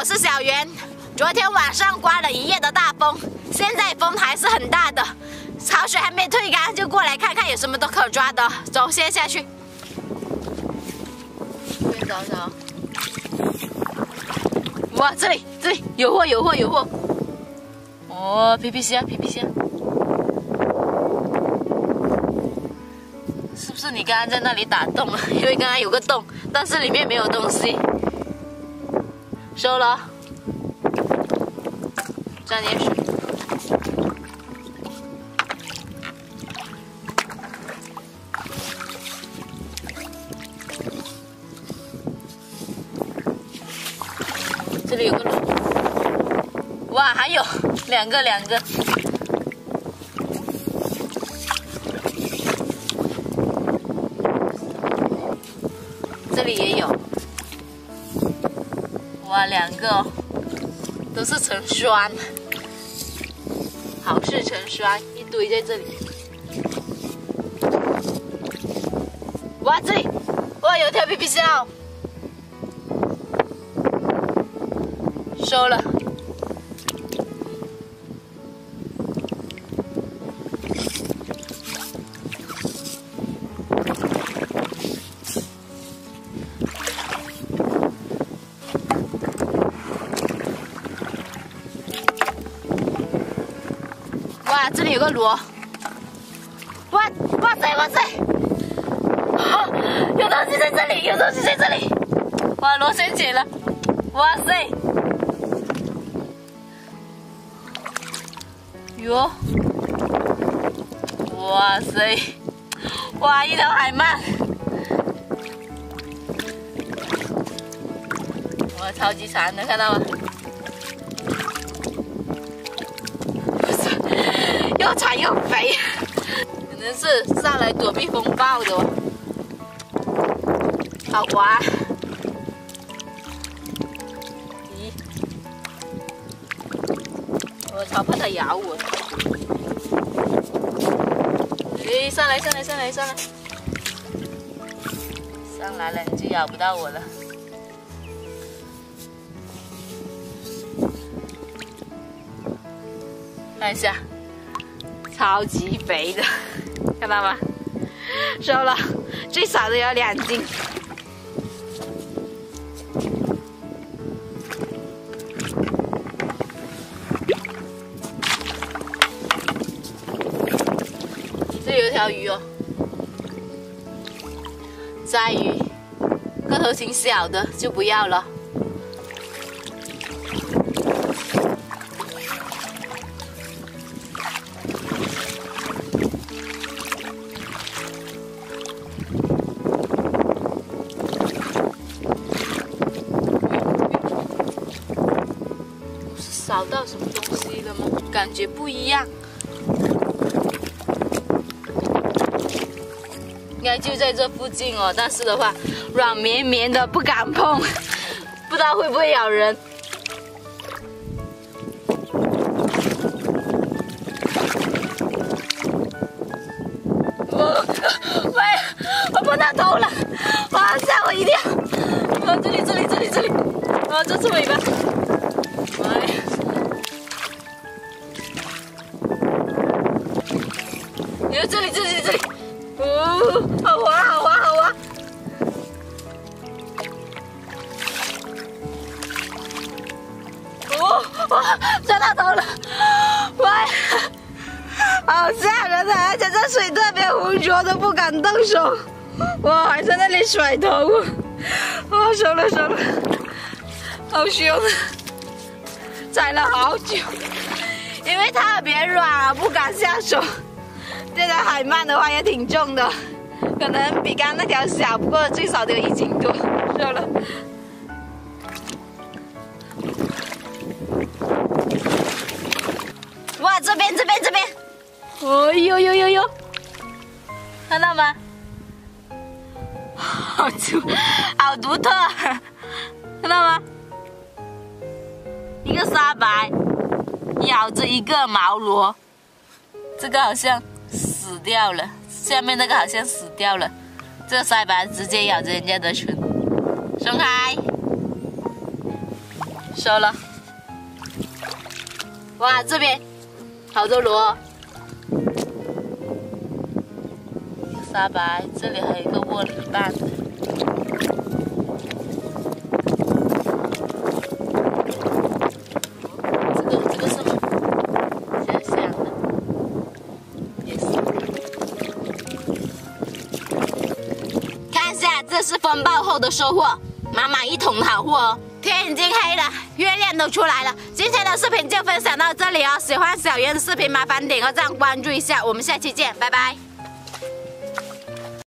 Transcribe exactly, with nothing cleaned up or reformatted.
我是小袁。昨天晚上刮了一夜的大风，现在风还是很大的，潮水还没退干，就过来看看有什么都可抓的。走，先下去。先找找。哇，这里这里有货有货有货！哦，皮皮虾皮皮虾，是不是你刚刚在那里打洞了？因为刚刚有个洞，但是里面没有东西。 收了，沾点水。这里有个螺，哇，还有两个两个。这里也有。 哇，两个都是成栓，好事成栓，一堆在这里。哇，这里哇有条皮皮虾，收了。哇，这里有个螺！哇哇塞哇塞！啊，有东西在这里，有东西在这里！哇，螺升起了！哇塞！哟！哇塞！哇，一条海鳗！哇，超级长的，看到吗？ 又长又肥，可能是上来躲避风暴的哦。好滑！咦，我超怕它咬我。哎，上来上来上来上来！上来了你就咬不到我了。看一下。 超级肥的，看到吗？收了，最少都有两斤。这有一条鱼哦，鲨鱼，个头挺小的，就不要了。 找到什么东西了吗？感觉不一样，应该就在这附近哦。但是的话，软绵绵的，不敢碰，不知道会不会咬人。我喂，我碰到头了，哇！吓我一跳！啊，这里这里这里这里，啊，这是尾巴。哎呀！ 这里，这里，这里，哦，好滑，好滑，好滑！哦，哇，抓到头了！哇，好吓人啊！而且这水特别浑浊，都不敢动手。哇，还在那里甩头。哇，收了，收了，好凶！踩了好久，因为特别软，不敢下手。 这条海鳗的话也挺重的，可能比刚那条小，不过最少都有一斤多，收了。哇，这边这边这边，哦呦呦呦呦，看到吗？好粗，好独特，看到吗？一个沙白咬着一个毛螺，这个好像。 死掉了，下面那个好像死掉了，这个鳃板直接咬着人家的唇，松开，收了。哇，这边好多螺，沙白，这里还有一个窝里半的。 这是风暴后的收获，满满一桶好货哦！天已经黑了，月亮都出来了。今天的视频就分享到这里哦，喜欢小圆的视频麻烦点个赞，关注一下，我们下期见，拜拜。